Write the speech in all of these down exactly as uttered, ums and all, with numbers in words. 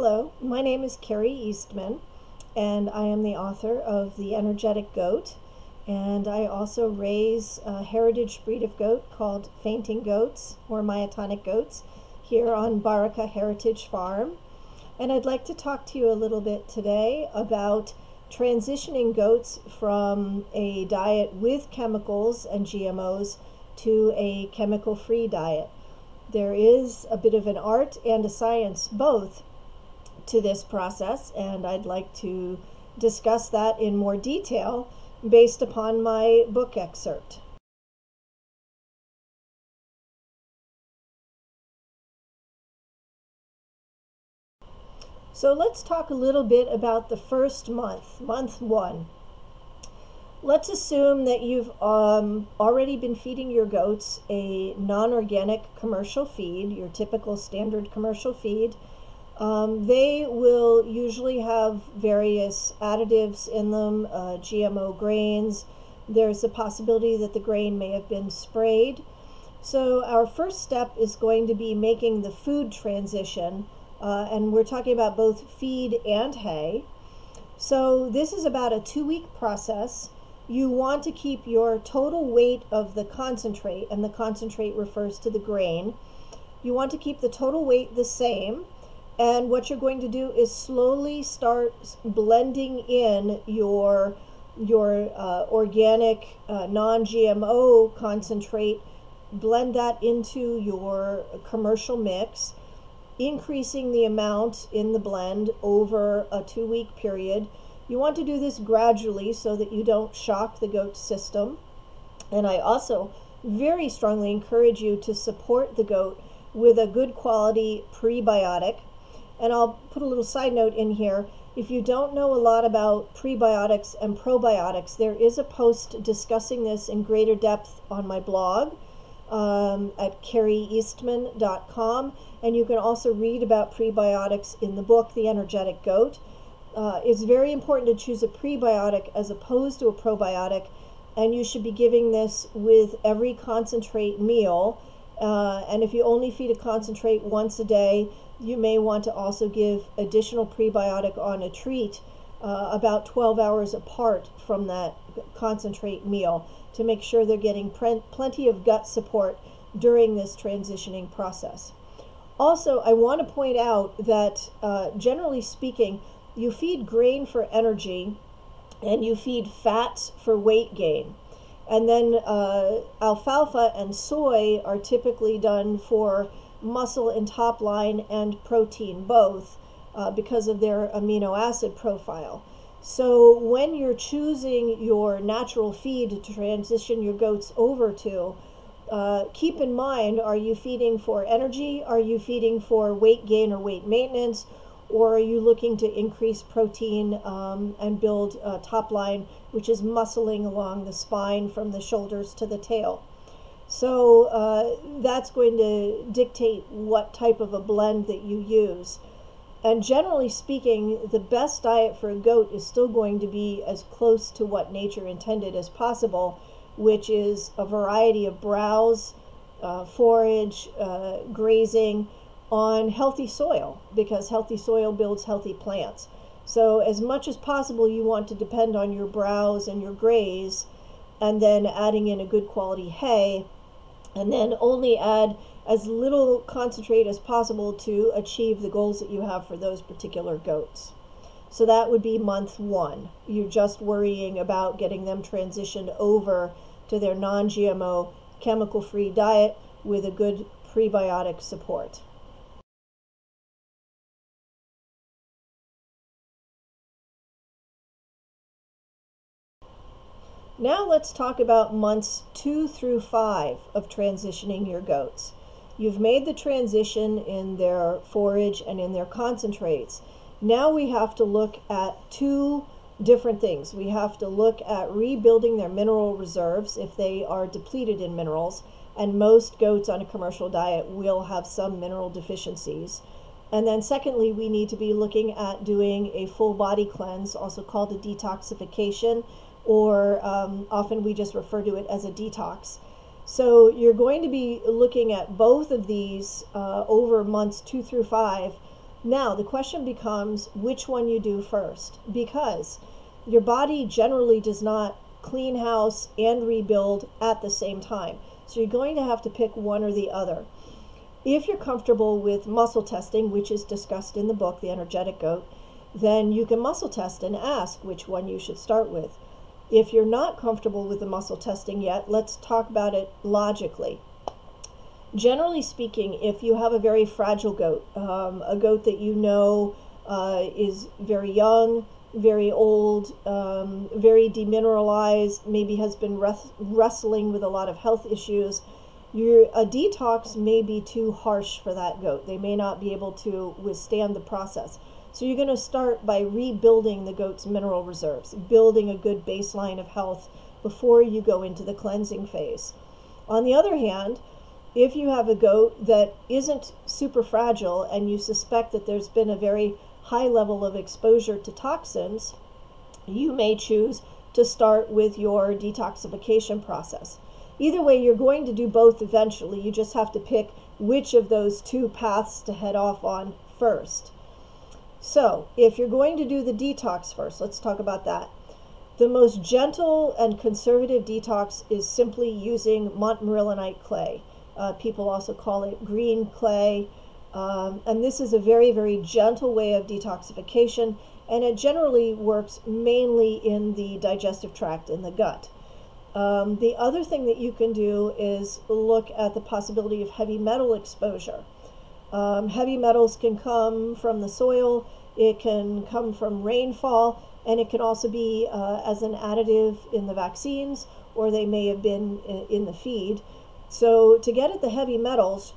Hello, my name is Carrie Eastman, and I am the author of The Energetic Goat, and I also raise a heritage breed of goat called Fainting Goats, or Myotonic Goats, here on Baraka Heritage Farm. And I'd like to talk to you a little bit today about transitioning goats from a diet with chemicals and G M Os to a chemical-free diet. There is a bit of an art and a science, both, to this process, and I'd like to discuss that in more detail based upon my book excerpt. So let's talk a little bit about the first month, month one. Let's assume that you've um, already been feeding your goats a non-organic commercial feed, your typical standard commercial feed. Um, they will usually have various additives in them, uh, G M O grains. There's a possibility that the grain may have been sprayed. So our first step is going to be making the food transition, uh, and we're talking about both feed and hay. So this is about a two-week process. You want to keep your total weight of the concentrate, and the concentrate refers to the grain. You want to keep the total weight the same. And what you're going to do is slowly start blending in your, your uh, organic, uh, non-G M O concentrate, blend that into your commercial mix, increasing the amount in the blend over a two-week period. You want to do this gradually so that you don't shock the goat system. And I also very strongly encourage you to support the goat with a good quality prebiotic. And I'll put a little side note in here. If you don't know a lot about prebiotics and probiotics, there is a post discussing this in greater depth on my blog um, at carrie eastman dot com. And you can also read about prebiotics in the book, The Energetic Goat. Uh, it's very important to choose a prebiotic as opposed to a probiotic. And you should be giving this with every concentrate meal. Uh, and if you only feed a concentrate once a day, you may want to also give additional prebiotic on a treat uh, about twelve hours apart from that concentrate meal to make sure they're getting plenty of gut support during this transitioning process. Also, I want to point out that uh, generally speaking, you feed grain for energy and you feed fats for weight gain. And then uh, alfalfa and soy are typically done for muscle and top line and protein both uh, because of their amino acid profile. So when you're choosing your natural feed to transition your goats over to, uh, keep in mind, are you feeding for energy? Are you feeding for weight gain or weight maintenance? Or are you looking to increase protein um, and build uh, top line, which is muscling along the spine from the shoulders to the tail? So uh, that's going to dictate what type of a blend that you use. And generally speaking, the best diet for a goat is still going to be as close to what nature intended as possible, which is a variety of browse, uh, forage, uh, grazing on healthy soil, because healthy soil builds healthy plants. So as much as possible, you want to depend on your browse and your graze, and then adding in a good quality hay, and then only add as little concentrate as possible to achieve the goals that you have for those particular goats. So that would be month one. You're just worrying about getting them transitioned over to their non-G M O chemical-free diet with a good prebiotic support. Now let's talk about months two through five of transitioning your goats. You've made the transition in their forage and in their concentrates. Now we have to look at two different things. We have to look at rebuilding their mineral reserves if they are depleted in minerals, and most goats on a commercial diet will have some mineral deficiencies. And then secondly, we need to be looking at doing a full body cleanse, also called a detoxification, or um, often we just refer to it as a detox. So you're going to be looking at both of these uh, over months two through five Now, the question becomes which one you do first, because your body generally does not clean house and rebuild at the same time. So you're going to have to pick one or the other. If you're comfortable with muscle testing, which is discussed in the book, The Energetic Goat, then you can muscle test and ask which one you should start with. If you're not comfortable with the muscle testing yet, let's talk about it logically. Generally speaking, if you have a very fragile goat, um, a goat that you know uh, is very young, very old, um, very demineralized, maybe has been wrestling with a lot of health issues, your, a detox may be too harsh for that goat. They may not be able to withstand the process. So you're going to start by rebuilding the goat's mineral reserves, building a good baseline of health before you go into the cleansing phase. On the other hand, if you have a goat that isn't super fragile and you suspect that there's been a very high level of exposure to toxins, you may choose to start with your detoxification process. Either way, you're going to do both eventually. You just have to pick which of those two paths to head off on first. So, if you're going to do the detox first, let's talk about that. The most gentle and conservative detox is simply using montmorillonite clay. Uh, people also call it green clay. Um, and this is a very, very gentle way of detoxification, and it generally works mainly in the digestive tract, in the gut. Um, the other thing that you can do is look at the possibility of heavy metal exposure. Um, heavy metals can come from the soil, it can come from rainfall, and it can also be uh, as an additive in the vaccines, or they may have been in the feed. So to get at the heavy metals,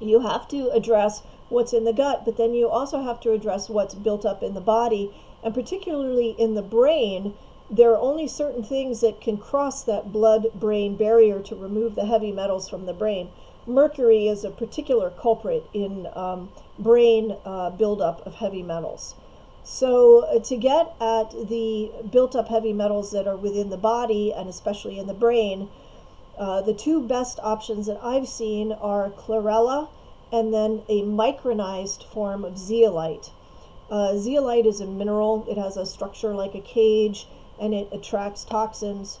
you have to address what's in the gut, but then you also have to address what's built up in the body, and particularly in the brain. There are only certain things that can cross that blood-brain barrier to remove the heavy metals from the brain. Mercury is a particular culprit in um, brain uh, buildup of heavy metals. So uh, to get at the built-up heavy metals that are within the body, and especially in the brain, Uh, the two best options that I've seen are chlorella and then a micronized form of zeolite. Uh, zeolite is a mineral. It has a structure like a cage, and it attracts toxins.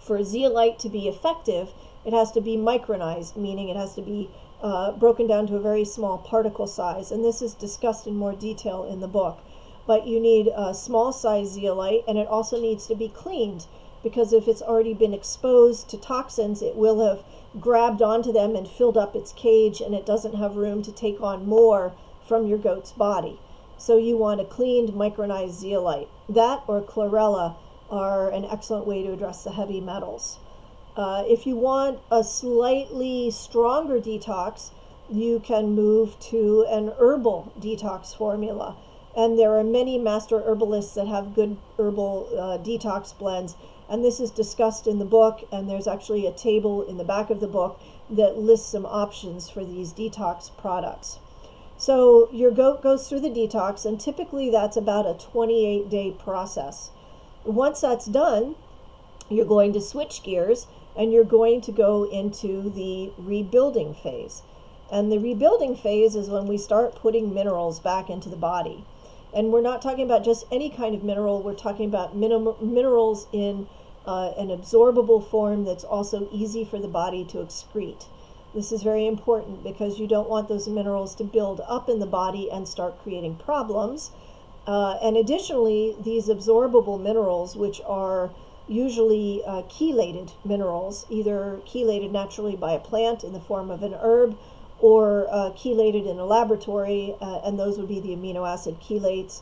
For zeolite to be effective, it has to be micronized, meaning it has to be uh, broken down to a very small particle size. And this is discussed in more detail in the book. But you need a small size zeolite, and it also needs to be cleaned, because if it's already been exposed to toxins, it will have grabbed onto them and filled up its cage, and it doesn't have room to take on more from your goat's body. So you want a cleaned micronized zeolite. That or chlorella are an excellent way to address the heavy metals. Uh, if you want a slightly stronger detox, you can move to an herbal detox formula. And there are many master herbalists that have good herbal uh, detox blends. And this is discussed in the book, and there's actually a table in the back of the book that lists some options for these detox products. So your goat goes through the detox, and typically that's about a twenty-eight day process. Once that's done, you're going to switch gears, and you're going to go into the rebuilding phase. And the rebuilding phase is when we start putting minerals back into the body. And we're not talking about just any kind of mineral. We're talking about min minerals in uh, an absorbable form that's also easy for the body to excrete. This is very important because you don't want those minerals to build up in the body and start creating problems. Uh, and additionally, these absorbable minerals, which are usually uh, chelated minerals, either chelated naturally by a plant in the form of an herb, or uh, chelated in a laboratory, uh, and those would be the amino acid chelates.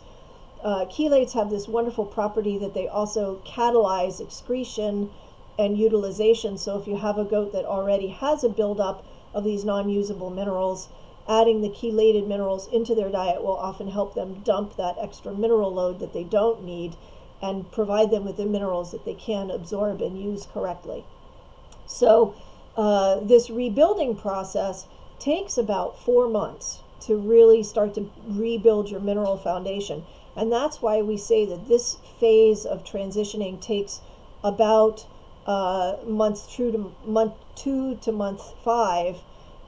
Uh, chelates have this wonderful property that they also catalyze excretion and utilization. So if you have a goat that already has a buildup of these non-usable minerals, adding the chelated minerals into their diet will often help them dump that extra mineral load that they don't need and provide them with the minerals that they can absorb and use correctly. So uh, this rebuilding process takes about four months to really start to rebuild your mineral foundation. And that's why we say that this phase of transitioning takes about uh, month two to month two to month five.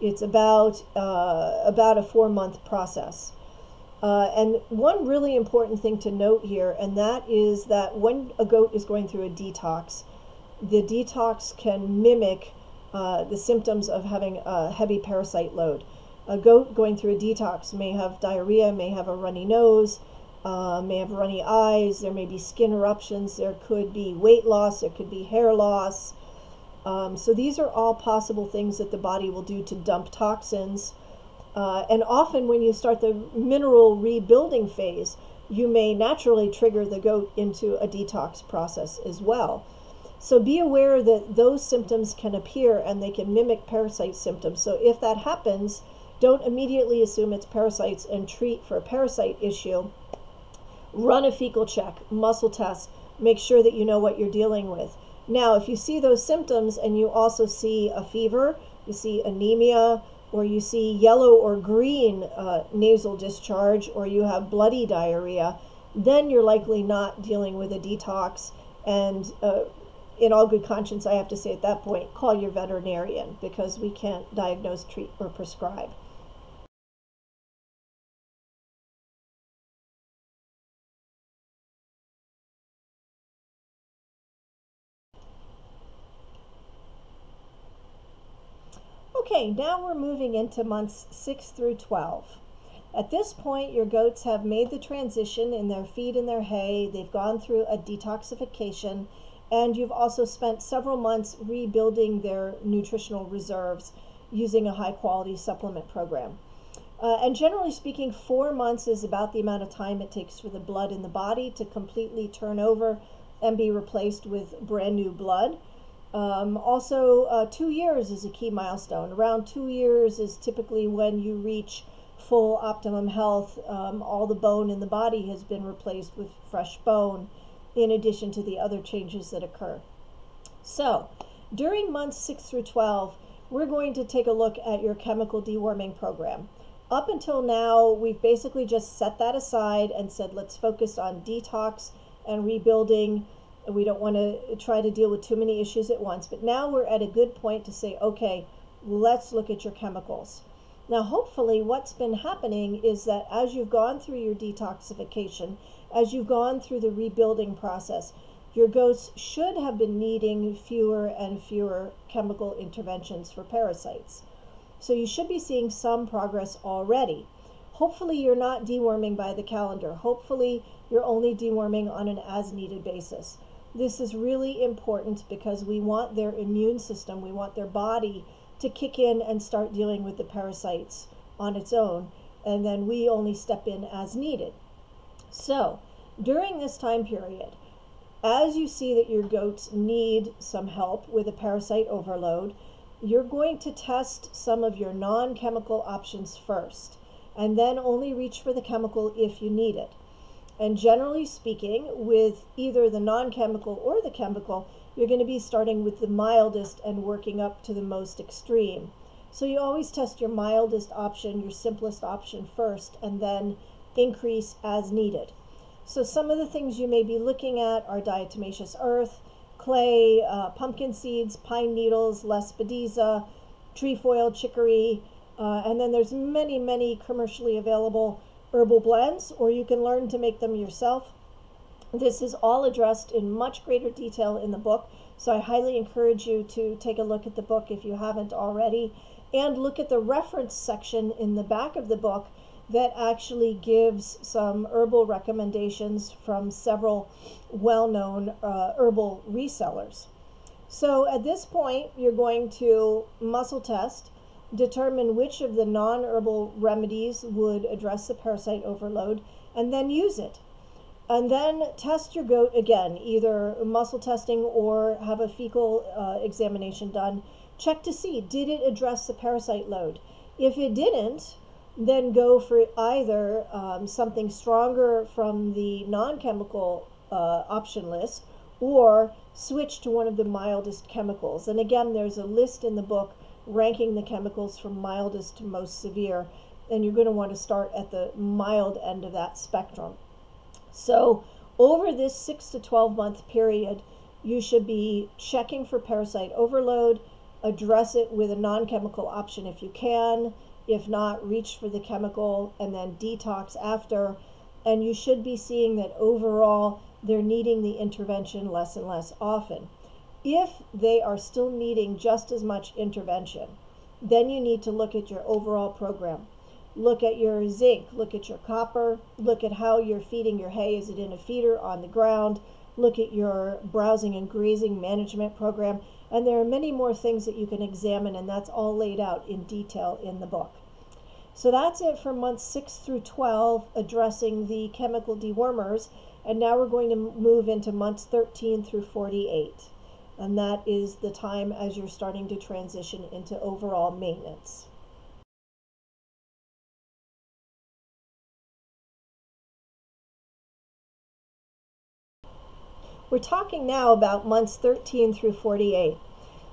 It's about uh, about a four month process. Uh, and one really important thing to note here, and that is that when a goat is going through a detox, the detox can mimic uh, the symptoms of having a heavy parasite load. A goat going through a detox may have diarrhea, may have a runny nose, uh, may have runny eyes, there may be skin eruptions, there could be weight loss, there could be hair loss. Um, so these are all possible things that the body will do to dump toxins. Uh, and often when you start the mineral rebuilding phase, you may naturally trigger the goat into a detox process as well. So be aware that those symptoms can appear and they can mimic parasite symptoms. So if that happens, don't immediately assume it's parasites and treat for a parasite issue. Run a fecal check, muscle test, make sure that you know what you're dealing with. Now, if you see those symptoms and you also see a fever, you see anemia, or you see yellow or green uh, nasal discharge, or you have bloody diarrhea, then you're likely not dealing with a detox. And uh, in all good conscience, I have to say at that point, call your veterinarian, because we can't diagnose, treat, or prescribe. Okay, now we're moving into months six through twelve. At this point, your goats have made the transition in their feed and their hay. They've gone through a detoxification, and you've also spent several months rebuilding their nutritional reserves using a high-quality supplement program. Uh, and generally speaking, four months is about the amount of time it takes for the blood in the body to completely turn over and be replaced with brand new blood. Um, also, uh, two years is a key milestone. Around two years is typically when you reach full optimum health. Um, all the bone in the body has been replaced with fresh bone, in addition to the other changes that occur. So, during months six through twelve, we're going to take a look at your chemical deworming program. Up until now, we've basically just set that aside and said, let's focus on detox and rebuilding. We don't want to try to deal with too many issues at once, but now we're at a good point to say, okay, let's look at your chemicals. Now, hopefully what's been happening is that as you've gone through your detoxification, as you've gone through the rebuilding process, your goats should have been needing fewer and fewer chemical interventions for parasites. So you should be seeing some progress already. Hopefully you're not deworming by the calendar. Hopefully you're only deworming on an as-needed basis. This is really important because we want their immune system, we want their body to kick in and start dealing with the parasites on its own, and then we only step in as needed. So, during this time period, as you see that your goats need some help with a parasite overload, you're going to test some of your non-chemical options first, and then only reach for the chemical if you need it. And generally speaking, with either the non-chemical or the chemical, you're going to be starting with the mildest and working up to the most extreme. So you always test your mildest option, your simplest option first, and then increase as needed. So some of the things you may be looking at are diatomaceous earth, clay, uh, pumpkin seeds, pine needles, lespedeza, trefoil, chicory, uh, and then there's many, many commercially available herbal blends, or you can learn to make them yourself. This is all addressed in much greater detail in the book, so I highly encourage you to take a look at the book if you haven't already, and look at the reference section in the back of the book that actually gives some herbal recommendations from several well-known uh, herbal resellers. So at this point, you're going to muscle test, determine which of the non-herbal remedies would address the parasite overload, and then use it. And then test your goat again, either muscle testing or have a fecal uh, examination done. Check to see, did it address the parasite load? If it didn't, then go for either um, something stronger from the non-chemical uh, option list, or switch to one of the mildest chemicals. And again, there's a list in the book ranking the chemicals from mildest to most severe, and you're going to want to start at the mild end of that spectrum. So over this six to twelve month period, you should be checking for parasite overload, address it with a non-chemical option if you can, If not, reach for the chemical and then detox after. And you should be seeing that overall, they're needing the intervention less and less often. If they are still needing just as much intervention, then you need to look at your overall program. Look at your zinc, look at your copper, look at how you're feeding your hay. Is it in a feeder, on the ground? Look at your browsing and grazing management program. And there are many more things that you can examine, and that's all laid out in detail in the book. So that's it for months six through twelve, addressing the chemical dewormers. And now we're going to move into months thirteen through forty-eight. And that is the time as you're starting to transition into overall maintenance. We're talking now about months thirteen through forty-eight.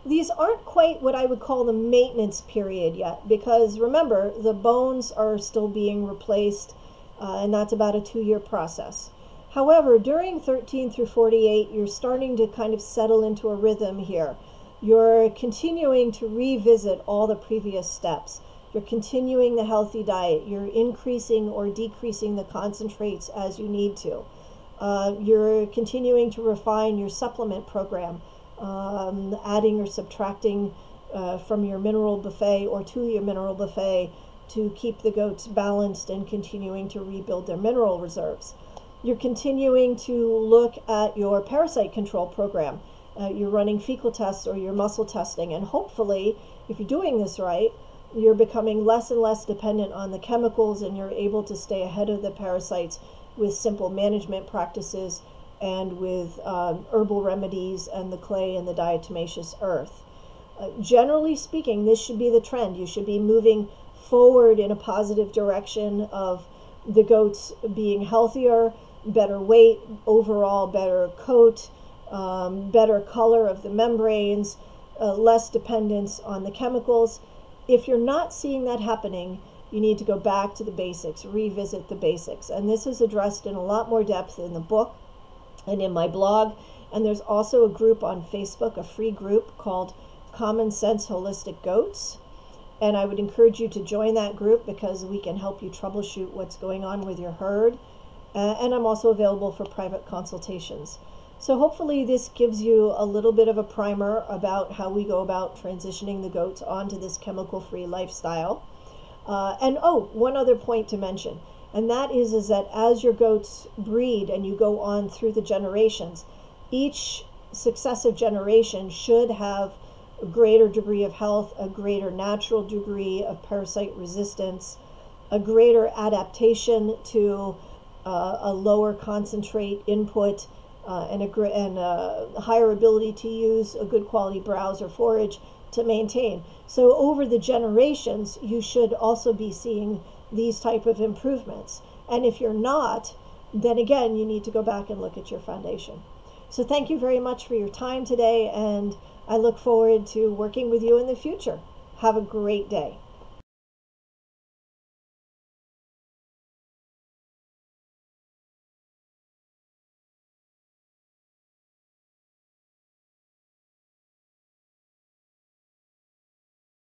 These aren't quite what I would call the maintenance period yet, because remember, the bones are still being replaced, uh, and that's about a two-year process. However, during thirteen through forty-eight, you're starting to kind of settle into a rhythm here. You're continuing to revisit all the previous steps. You're continuing the healthy diet. You're increasing or decreasing the concentrates as you need to. Uh, you're continuing to refine your supplement program, um, adding or subtracting uh, from your mineral buffet or to your mineral buffet to keep the goats balanced and continuing to rebuild their mineral reserves. You're continuing to look at your parasite control program. Uh, you're running fecal tests or your muscle testing, and hopefully, if you're doing this right, you're becoming less and less dependent on the chemicals, and you're able to stay ahead of the parasites with simple management practices and with um, herbal remedies and the clay and the diatomaceous earth. Uh, generally speaking, this should be the trend. You should be moving forward in a positive direction of the goats being healthier, better weight, overall better coat, um, better color of the membranes, uh, less dependence on the chemicals. If you're not seeing that happening, you need to go back to the basics, revisit the basics. And this is addressed in a lot more depth in the book and in my blog. And there's also a group on Facebook, a free group called Common Sense Holistic Goats. And I would encourage you to join that group because we can help you troubleshoot what's going on with your herd. Uh, and I'm also available for private consultations. So hopefully this gives you a little bit of a primer about how we go about transitioning the goats onto this chemical-free lifestyle. Uh, and oh, one other point to mention, and that is, is that as your goats breed and you go on through the generations, each successive generation should have a greater degree of health, a greater natural degree of parasite resistance, a greater adaptation to Uh, a lower concentrate input, uh, and, a, and a higher ability to use a good quality browse or forage to maintain. So over the generations, you should also be seeing these type of improvements. And if you're not, then again, you need to go back and look at your foundation. So thank you very much for your time today, and I look forward to working with you in the future. Have a great day.